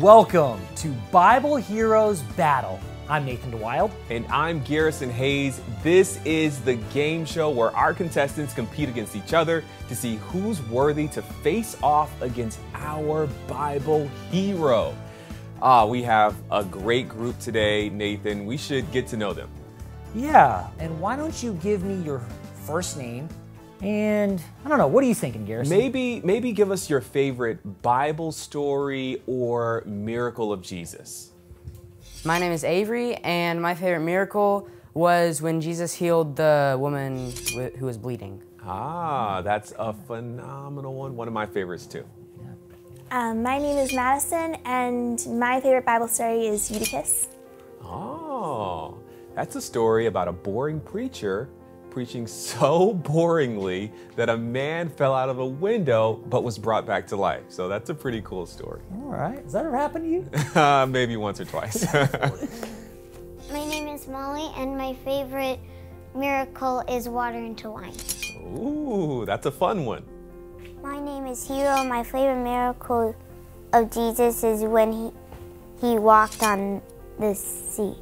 Welcome to Bible Heroes Battle. I'm Nathan DeWilde. And I'm Garrison Hayes. This is the game show where our contestants compete against each other to see who's worthy to face off against our Bible hero. We have a great group today, Nathan. We should get to know them. Yeah, and why don't you give me your first name? And I don't know, what are you thinking, Garrison? Maybe give us your favorite Bible story or miracle of Jesus. My name is Avery, and my favorite miracle was when Jesus healed the woman who was bleeding. Ah, that's a phenomenal one. One of my favorites, too. My name is Madison, and my favorite Bible story is Eutychus. Oh, that's a story about a boring preacher preaching so boringly that a man fell out of a window but was brought back to life. So that's a pretty cool story. All right. Has that ever happened to you? Maybe once or twice. My name is Molly, and my favorite miracle is water into wine. Ooh, that's a fun one. My name is Hero. My favorite miracle of Jesus is when he walked on the sea.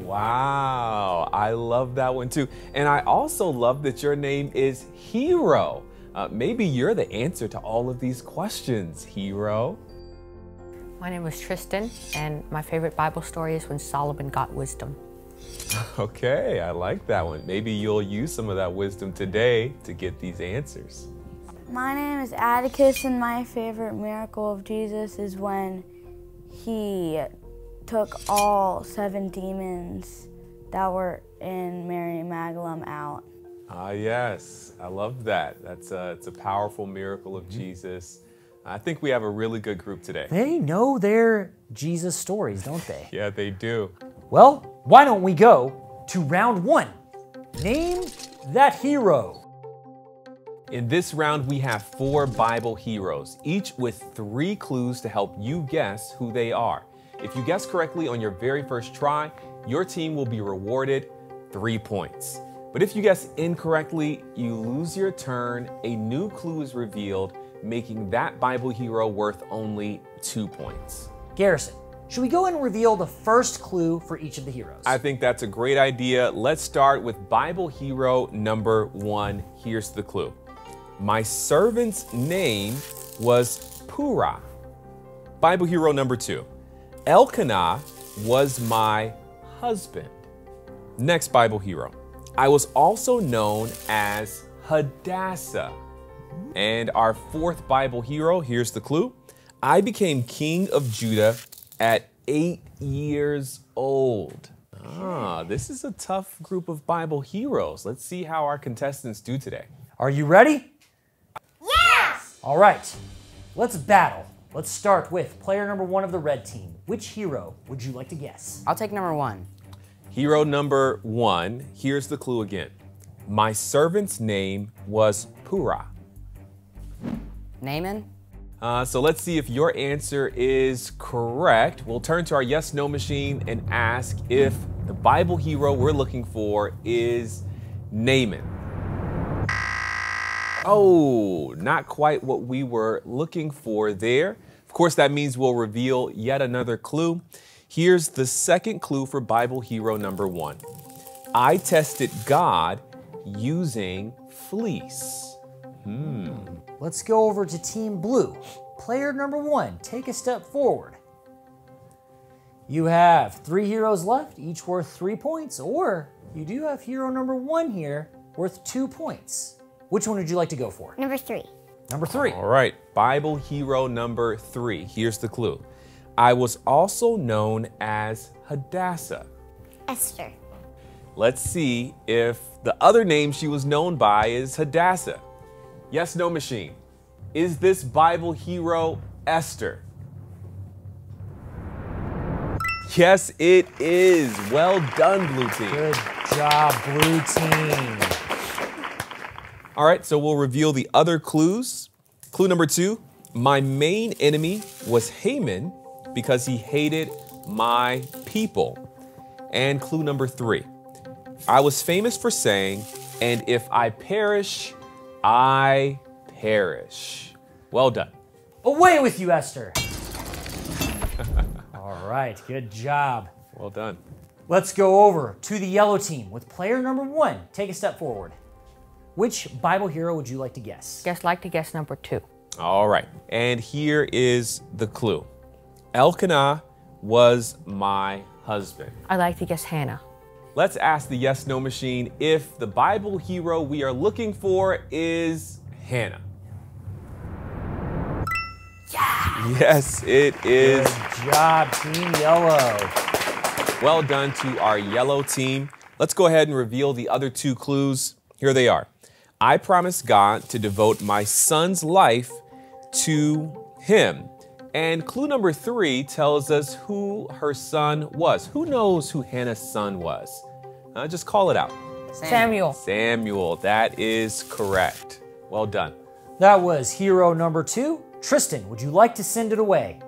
Wow, I love that one too. And I also love that your name is Hero. Maybe you're the answer to all of these questions, Hero. My name is Tristan, and my favorite Bible story is when Solomon got wisdom. Okay, I like that one. Maybe you'll use some of that wisdom today to get these answers. My name is Atticus, and my favorite miracle of Jesus is when he took all 7 demons that were in Mary Magdalene out. Ah, yes, I love that. It's a powerful miracle of Jesus. I think we have a really good group today. They know their Jesus stories, don't they? Yeah, they do. Well, why don't we go to round 1? Name that hero. In this round, we have 4 Bible heroes, each with 3 clues to help you guess who they are. If you guess correctly on your very first try, your team will be rewarded 3 points. But if you guess incorrectly, you lose your turn, a new clue is revealed, making that Bible hero worth only 2 points. Garrison, should we go and reveal the first clue for each of the heroes? I think that's a great idea. Let's start with Bible hero number 1. Here's the clue. My servant's name was Purah. Bible hero number 2. Elkanah was my husband. Next Bible hero. I was also known as Hadassah. And our 4th Bible hero, here's the clue. I became king of Judah at 8 years old. Ah, this is a tough group of Bible heroes. Let's see how our contestants do today. Are you ready? Yes! All right, let's battle. Let's start with player number 1 of the red team. Which hero would you like to guess? I'll take number 1. Hero number 1, here's the clue again. My servant's name was Purah. Naaman? So let's see if your answer is correct. We'll turn to our yes-no machine and ask if the Bible hero we're looking for is Naaman. Oh, not quite what we were looking for there. Of course, that means we'll reveal yet another clue. Here's the second clue for Bible hero number 1. I tested God using fleece. Let's go over to Team Blue. Player number 1, take a step forward. You have 3 heroes left, each worth 3 points, or you do have hero number 1 here, worth 2 points. Which one would you like to go for? Number 3. Number 3. All right, Bible hero number 3. Here's the clue. I was also known as Hadassah. Esther. Let's see if the other name she was known by is Hadassah. Yes, no machine. Is this Bible hero Esther? Yes, it is. Well done, Blue Team. Good job, Blue Team. All right, so we'll reveal the other clues. Clue number 2, my main enemy was Haman because he hated my people. And clue number 3, I was famous for saying, and if I perish, I perish. Well done. Away with you, Esther. All right, good job. Well done. Let's go over to the yellow team with player number 1. Take a step forward. Which Bible hero would you like to guess? Just like to guess number 2. All right, and here is the clue. Elkanah was my husband. I like to guess Hannah. Let's ask the yes-no machine if the Bible hero we are looking for is Hannah. Yes! Yes, it is. Good job, Team Yellow. Well done to our yellow team. Let's go ahead and reveal the other 2 clues. Here they are. I promised God to devote my son's life to him. And clue number 3 tells us who her son was. Who knows who Hannah's son was? Just call it out. Samuel. Samuel, that is correct. Well done. That was hero number 2. Tristan, would you like to send it away?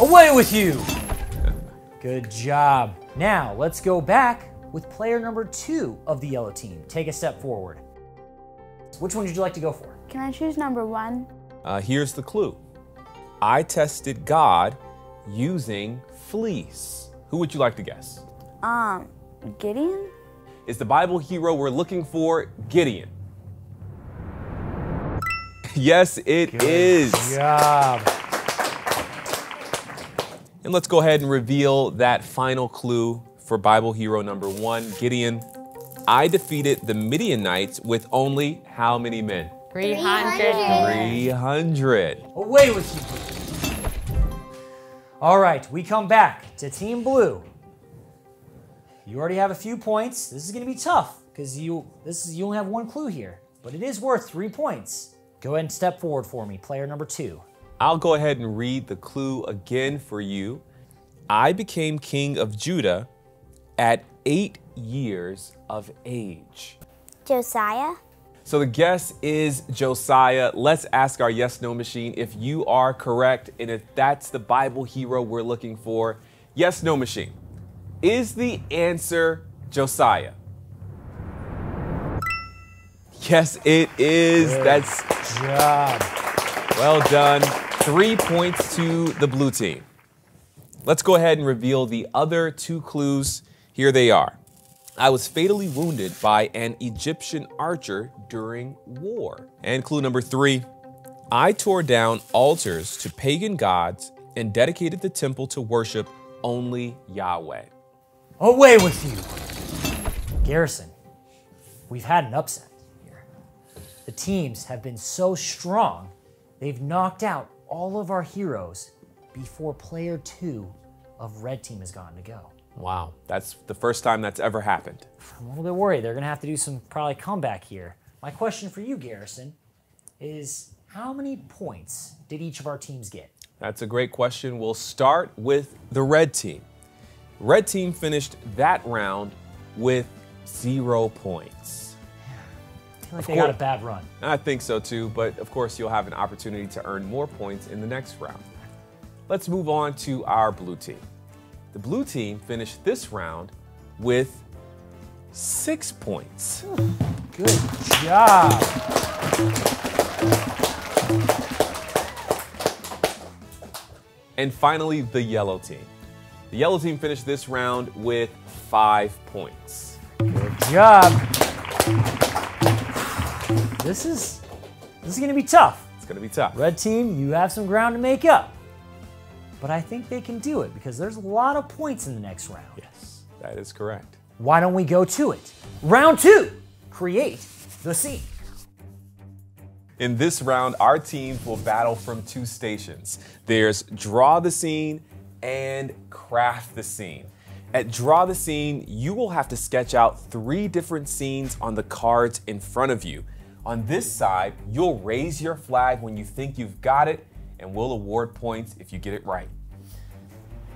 Away with you. Good job. Now let's go back with player number 2 of the yellow team. Take a step forward. Which one would you like to go for? Can I choose number 1? Here's the clue. I tested God using fleece. Who would you like to guess? Gideon? Is the Bible hero we're looking for Gideon? Yes, it is. Good job. And let's go ahead and reveal that final clue for Bible hero number 1, Gideon. I defeated the Midianites with only how many men? 300. Away with you. All right, we come back to Team Blue. You already have a few points. This is going to be tough because you only have 1 clue here, but it is worth 3 points. Go ahead and step forward for me, player number 2. I'll go ahead and read the clue again for you. I became king of Judah at 8 years of age. Josiah? So the guess is Josiah. Let's ask our yes-no machine if you are correct and if that's the Bible hero we're looking for. Yes-no machine. Is the answer Josiah? Yes, it is. Good that's job. Well done. 3 points to the blue team. Let's go ahead and reveal the other 2 clues. Here they are. I was fatally wounded by an Egyptian archer during war. And clue number 3, I tore down altars to pagan gods and dedicated the temple to worship only Yahweh. Away with you. Garrison, we've had an upset here. The teams have been so strong, they've knocked out all of our heroes before player 2 of Red Team has gotten to go. Wow, that's the first time that's ever happened. I'm a little bit worried. They're going to have to do some probably comeback here. My question for you, Garrison, is how many points did each of our teams get? That's a great question. We'll start with the red team. Red team finished that round with 0 points. I feel like they got a bad run. I think so too, but of course you'll have an opportunity to earn more points in the next round. Let's move on to our blue team. The blue team finished this round with 6 points. Good job. And finally, the yellow team. The yellow team finished this round with 5 points. Good job. This is going to be tough. It's going to be tough. Red team, you have some ground to make up. But I think they can do it because there's a lot of points in the next round. Yes, that is correct. Why don't we go to it? Round 2, create the scene. In this round, our teams will battle from 2 stations. There's draw the scene and craft the scene. At draw the scene, you will have to sketch out 3 different scenes on the cards in front of you. On this side, you'll raise your flag when you think you've got it, and we'll award points if you get it right.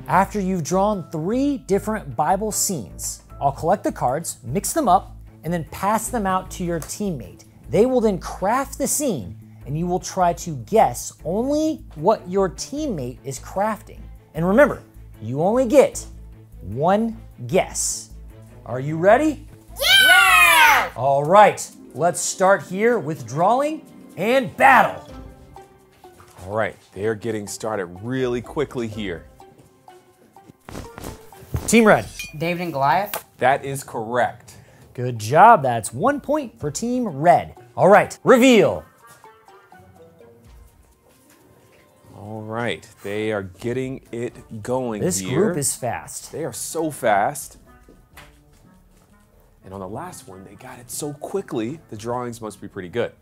After you've drawn 3 different Bible scenes, I'll collect the cards, mix them up, and then pass them out to your teammate. They will then craft the scene, and you will try to guess only what your teammate is crafting. And remember, you only get 1 guess. Are you ready? Yeah! All right, let's start here with drawing and battle. All right, they're getting started really quickly here. Team Red. David and Goliath. That is correct. Good job. That's 1 point for Team Red. All right, reveal. All right, they are getting it going here. This group is fast. They are so fast. And on the last one, they got it so quickly, the drawings must be pretty good.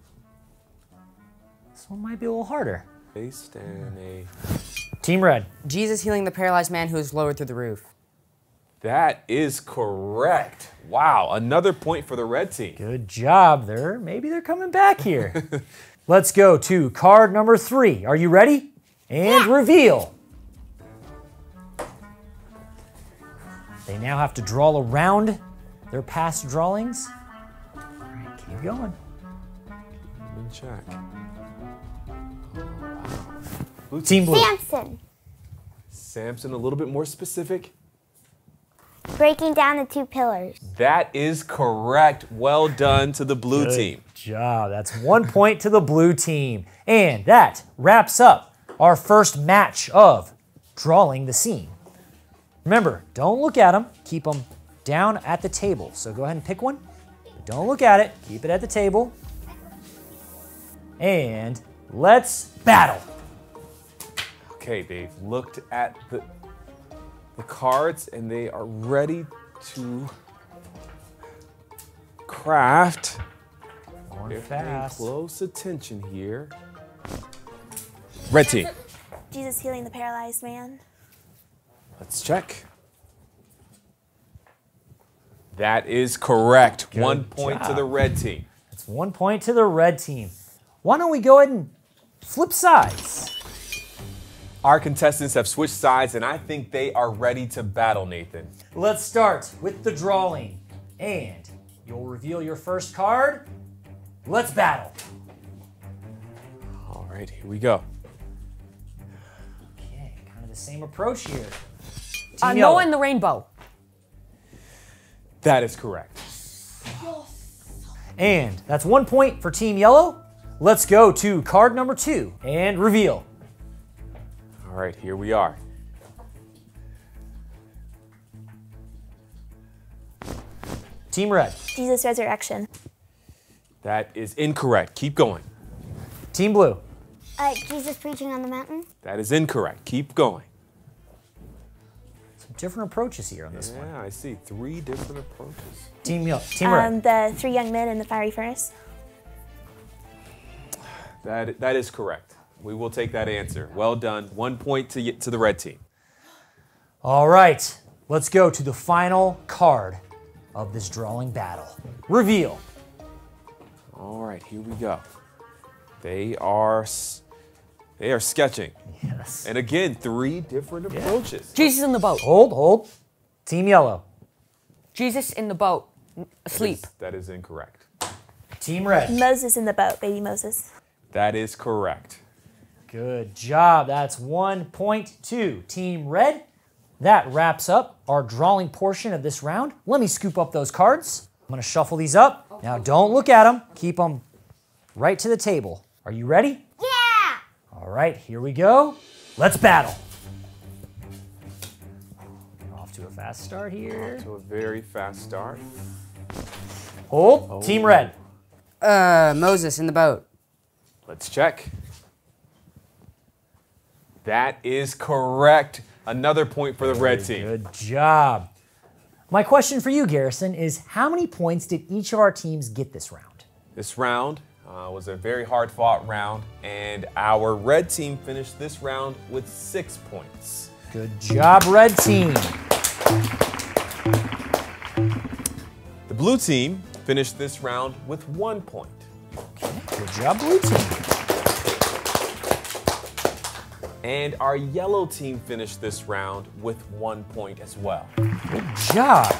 This one might be a little harder. Based on a... Team Red. Jesus healing the paralyzed man who was lowered through the roof. That is correct. Wow, another point for the red team. Good job. Maybe they're coming back here. Let's go to card number 3. Are you ready? And reveal. They now have to draw around their past drawings. All right, keep going. Let me check. Blue team. Blue. Samson. Samson, a little bit more specific. Breaking down the two pillars. That is correct. Well done to the blue team. Good job. That's 1 point to the blue team. And that wraps up our first match of drawing the scene. Remember, don't look at them. Keep them down at the table. So go ahead and pick one. Don't look at it. Keep it at the table. And let's battle. Okay, they've looked at the cards, and they are ready to craft. They're paying close attention here. Red team. Jesus healing the paralyzed man. Let's check. That is correct. Good 1 point to the red team. That's 1 point to the red team. Why don't we go ahead and flip sides? Our contestants have switched sides, and I think they are ready to battle, Nathan. Let's start with the drawing, and you'll reveal your first card. Let's battle. All right, here we go. Okay, kind of the same approach here. Noah and the rainbow. That is correct. And that's 1 point for Team Yellow. Let's go to card number 2 and reveal. All right, here we are. Team Red. Jesus' resurrection. That is incorrect. Keep going. Team Blue. Jesus preaching on the mountain. That is incorrect. Keep going. Some different approaches here on this one. Yeah, I see 3 different approaches. Team Red. The 3 young men in the fiery furnace. That is correct. We will take that answer. Well done. 1 point to the red team. All right. Let's go to the final card of this drawing battle. Reveal. All right. Here we go. They are sketching. Yes. And again, 3 different approaches. Jesus in the boat. Hold. Team Yellow. Jesus in the boat. Asleep. That is incorrect. Team Red. Moses in the boat. Baby Moses. That is correct. Good job. That's 1 point to Team Red. That wraps up our drawing portion of this round. Let me scoop up those cards. I'm going to shuffle these up. Now, don't look at them. Keep them right to the table. Are you ready? Yeah! All right, here we go. Let's battle. We're off to a fast start here. Off to a very fast start. Hold. Team Red. Moses in the boat. Let's check. That is correct. Another point for the red team. Good job. My question for you, Garrison, is how many points did each of our teams get this round? This round was a very hard-fought round, and our red team finished this round with 6 points. Good job, red team. The blue team finished this round with 1 point. Okay, good job, blue team. And our yellow team finished this round with 1 point as well. Good job.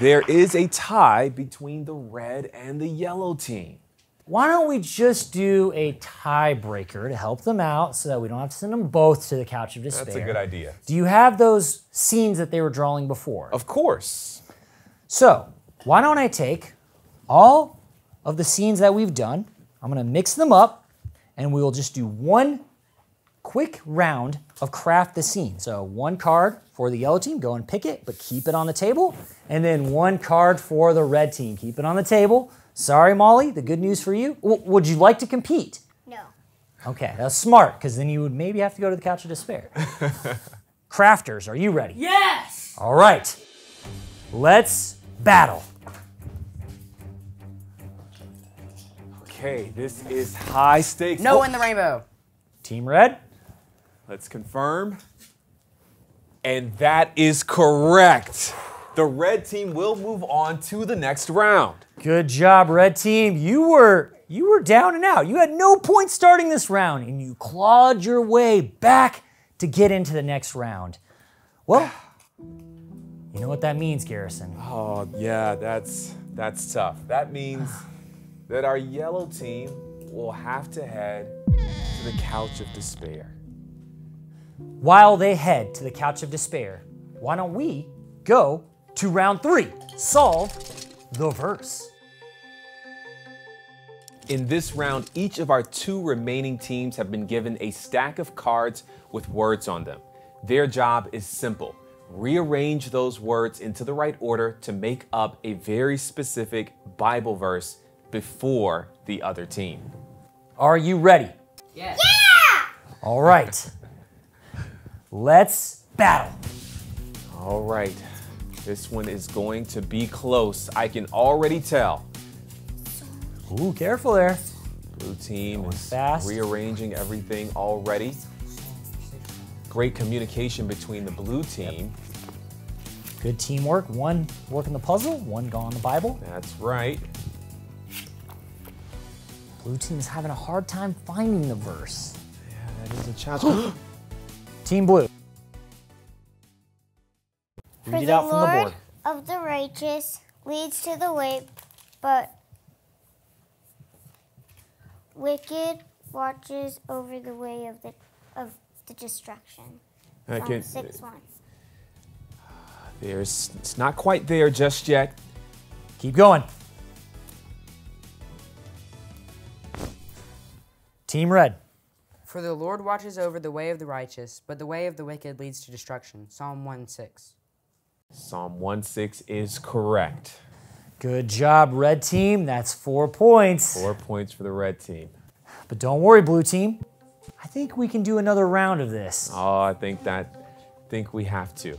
There is a tie between the red and the yellow team. Why don't we just do a tiebreaker to help them out so that we don't have to send them both to the couch of despair? That's a good idea. Do you have those scenes that they were drawing before? Of course. So why don't I take all of the scenes that we've done, I'm gonna mix them up, and we will just do one quick round of craft the scene. So one card for the yellow team, go and pick it, but keep it on the table. And then one card for the red team, keep it on the table. Sorry, Molly, the good news for you. Would you like to compete? No. Okay, that's smart, because then you would maybe have to go to the couch of despair. Crafters, are you ready? Yes! All right, let's battle. Okay, this is high stakes. No in the rainbow. Team red. Let's confirm. And that is correct. The red team will move on to the next round. Good job, red team. You were down and out. You had no points starting this round, and you clawed your way back to get into the next round. Well, you know what that means, Garrison. Oh, yeah, that's tough. That means that our yellow team will have to head to the couch of despair. While they head to the couch of despair, why don't we go to round three, solve the verse. In this round, each of our two remaining teams have been given a stack of cards with words on them. Their job is simple. Rearrange those words into the right order to make up a very specific Bible verse before the other team. Are you ready? Yes. Yeah! All right. Let's battle. All right. This one is going to be close. I can already tell. Ooh, careful there. Blue team is fast, rearranging everything already. Great communication between the blue team. Yep. Good teamwork. One working the puzzle, one going on the Bible. That's right. Blue team's having a hard time finding the verse. Yeah, that is a challenge. Team blue. Read it out from the board. For the Lord of the righteous leads to the way, but wicked watches over the way of the destruction. Okay. 6:1. It's not quite there just yet. Keep going. Team red. For the Lord watches over the way of the righteous, but the way of the wicked leads to destruction. Psalm 1:6. Psalm 1:6 is correct. Good job, red team. That's 4 points. 4 points for the red team. But don't worry, blue team. I think we can do another round of this. Oh, I think we have to.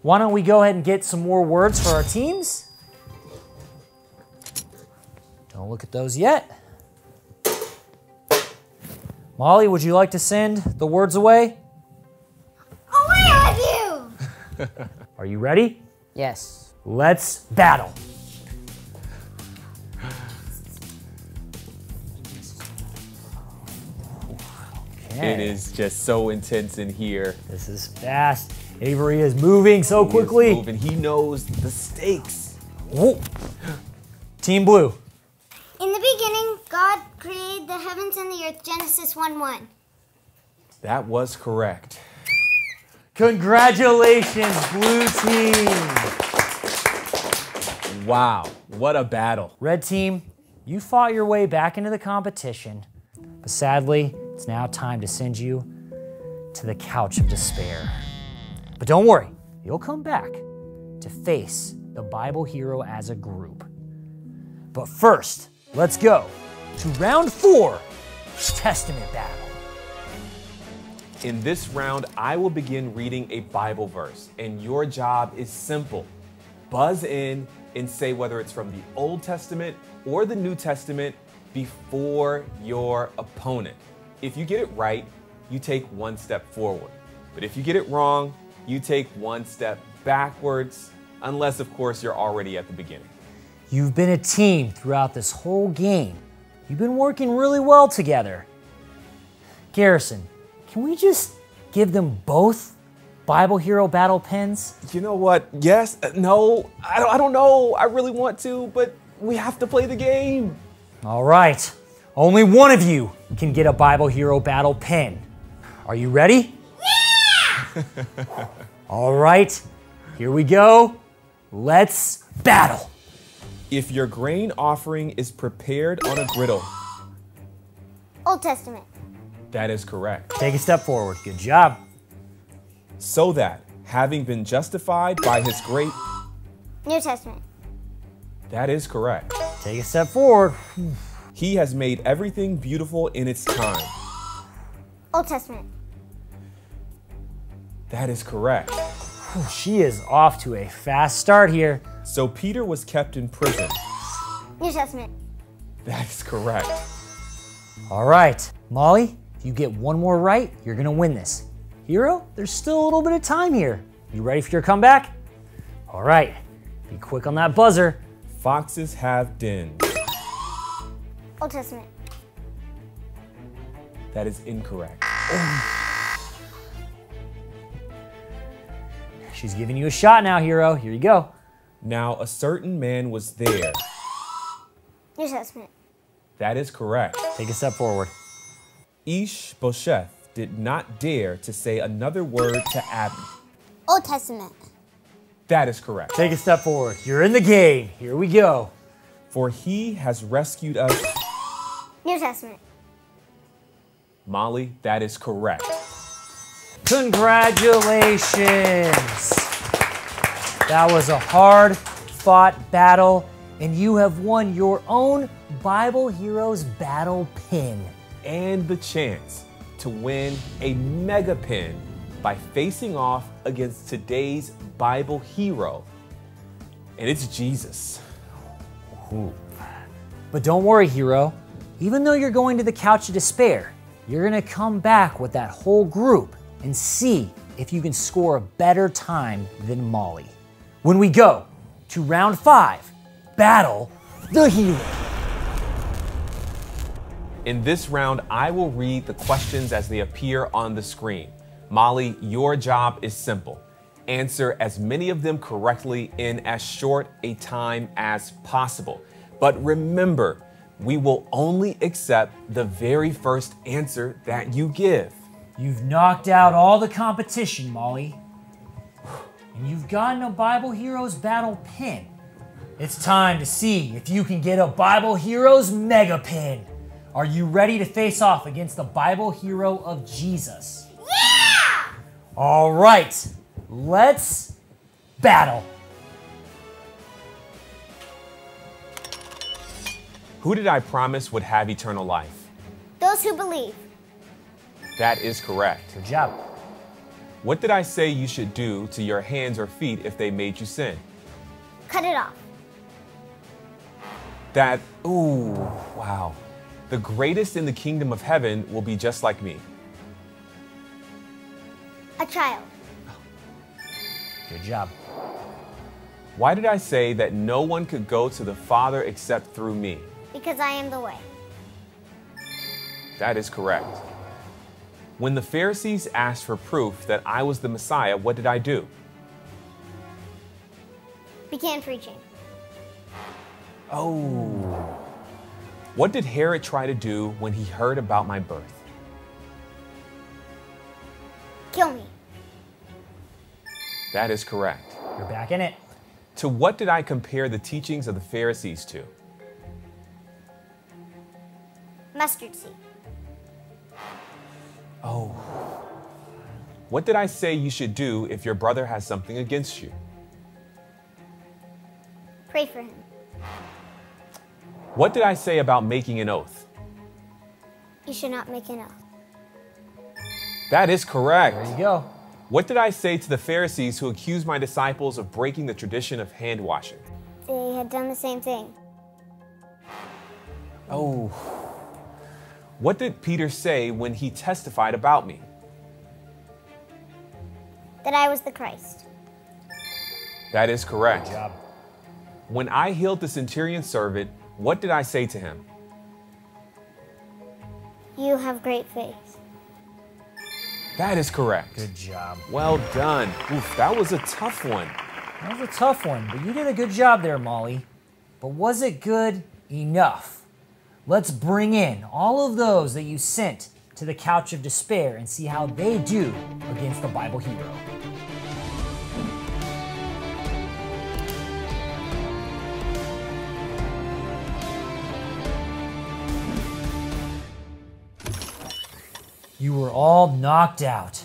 Why don't we go ahead and get some more words for our teams? Don't look at those yet. Molly, would you like to send the words away? Away with you! Are you ready? Yes. Let's battle. Okay. It is just so intense in here. This is fast. Avery is moving so quickly. He is moving. He knows the stakes. Whoa. Team blue. In the beginning, God created the heavens and the earth, Genesis 1:1. That was correct. Congratulations, blue team. Wow, what a battle. Red team, you fought your way back into the competition, but sadly, it's now time to send you to the couch of despair. But don't worry, you'll come back to face the Bible hero as a group. But first, let's go to round 4, Testament Battle. In this round, I will begin reading a Bible verse, and your job is simple. Buzz in and say whether it's from the Old Testament or the New Testament before your opponent. If you get it right, you take one step forward. But if you get it wrong, you take one step backwards, unless, of course, you're already at the beginning. You've been a team throughout this whole game. You've been working really well together. Garrison, can we just give them both Bible Hero battle pins? You know what? Yes, no, I don't know. I really want to, but we have to play the game. All right, only one of you can get a Bible Hero battle pin. Are you ready? Yeah! All right, here we go. Let's battle. If your grain offering is prepared on a griddle. Old Testament. That is correct. Take a step forward. Good job. So that, having been justified by his great... New Testament. That is correct. Take a step forward. He has made everything beautiful in its time. Old Testament. That is correct. She is off to a fast start here. So Peter was kept in prison. New Testament. That is correct. All right, Molly, if you get one more right, you're gonna win this. Hero, there's still a little bit of time here. You ready for your comeback? All right, be quick on that buzzer. Foxes have dens. Old Testament. That is incorrect. She's giving you a shot now, Hero. Here you go. Now, a certain man was there. New Testament. That is correct. Take a step forward. Ish-bosheth did not dare to say another word to Abner. Old Testament. That is correct. Take a step forward. You're in the game. Here we go. For he has rescued us. New Testament. Molly, that is correct. Congratulations. That was a hard-fought battle, and you have won your own Bible Heroes battle pin. And the chance to win a mega pin by facing off against today's Bible hero, and it's Jesus. Ooh. But don't worry, Hero. Even though you're going to the couch of despair, you're gonna come back with that whole group and see if you can score a better time than Molly. When we go to round 5, battle the hero. In this round, I will read the questions as they appear on the screen. Molly, your job is simple. Answer as many of them correctly in as short a time as possible. But remember, we will only accept the very first answer that you give. You've knocked out all the competition, Molly. And you've gotten a Bible Heroes battle pin. It's time to see if you can get a Bible Heroes mega pin. Are you ready to face off against the Bible hero of Jesus? Yeah! All right, let's battle. Who did I promise would have eternal life? Those who believe. That is correct. Good job. What did I say you should do to your hands or feet if they made you sin? Cut it off. That, ooh, wow. The greatest in the kingdom of heaven will be just like me. A child. Good job. Why did I say that no one could go to the Father except through me? Because I am the way. That is correct. When the Pharisees asked for proof that I was the Messiah, what did I do? Began preaching. Oh. What did Herod try to do when he heard about my birth? Kill me. That is correct. You're back in it. To what did I compare the teachings of the Pharisees to? Mustard seed. Oh. What did I say you should do if your brother has something against you? Pray for him. What did I say about making an oath? You should not make an oath. That is correct. There you go. What did I say to the Pharisees who accused my disciples of breaking the tradition of hand washing? They had done the same thing. Oh. What did Peter say when he testified about me? That I was the Christ. That is correct. Good job. When I healed the centurion's servant, what did I say to him? You have great faith. That is correct. Good job. Well done. Oof, that was a tough one. That was a tough one, but you did a good job there, Molly. But was it good enough? Let's bring in all of those that you sent to the couch of despair and see how they do against the Bible hero. You were all knocked out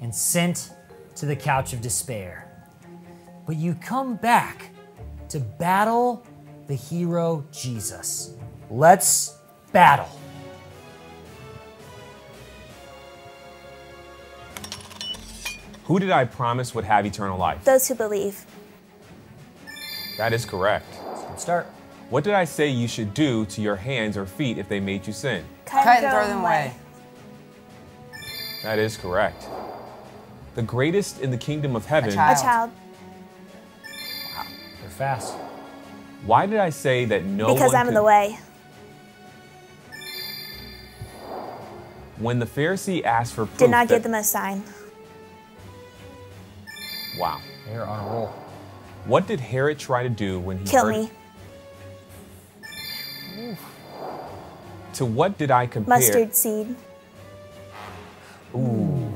and sent to the couch of despair. But you come back to battle the hero Jesus. Let's battle. Who did I promise would have eternal life? Those who believe. That is correct. Let's start. What did I say you should do to your hands or feet if they made you sin? Cut and throw them away. That is correct. The greatest in the kingdom of heaven... A child. Wow, you're fast. Why did I say that no one... Because I'm in the way. When the Pharisee asked for proof... Did not give them a sign. Wow. You're on a roll. What did Herod try to do when he heard... Kill me. Oof. To what did I compare... Mustard seed. Ooh.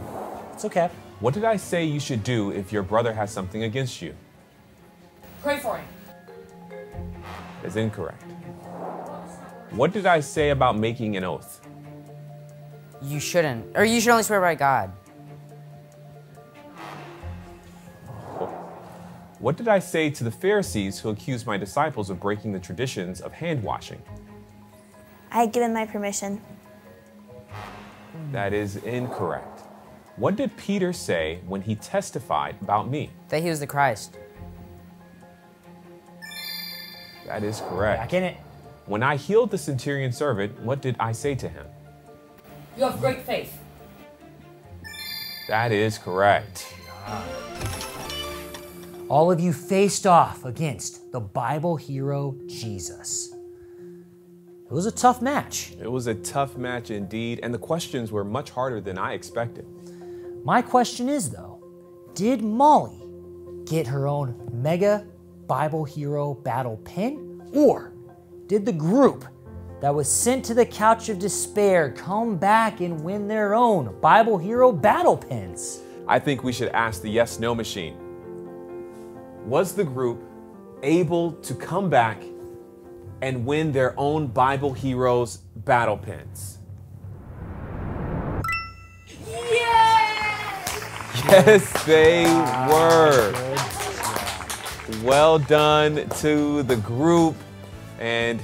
It's okay. What did I say you should do if your brother has something against you? Pray for him. That's incorrect. What did I say about making an oath? You shouldn't. Or you should only swear by God. What did I say to the Pharisees who accused my disciples of breaking the traditions of hand washing? I had given my permission. That is incorrect. What did Peter say when he testified about me? That he was the Christ. That is correct. Back in it. When I healed the centurion's servant, what did I say to him? You have great faith. That is correct. All of you faced off against the Bible hero, Jesus. It was a tough match. It was a tough match indeed, and the questions were much harder than I expected. My question is though, did Molly get her own mega Bible hero battle pin, or did the group that was sent to the couch of despair come back and win their own Bible hero battle pins? I think we should ask the yes-no machine. Was the group able to come back and win their own Bible heroes battle pins? Yes! Yes, they were. Well done to the group. And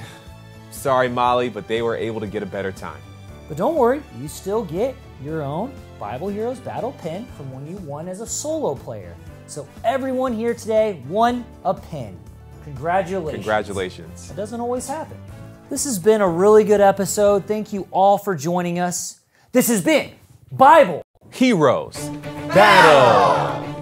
sorry, Molly, but they were able to get a better time. But don't worry, you still get your own Bible heroes battle pin from when you won as a solo player. So everyone here today won a pin. Congratulations. Congratulations. It doesn't always happen. This has been a really good episode. Thank you all for joining us. This has been Bible Heroes Battle.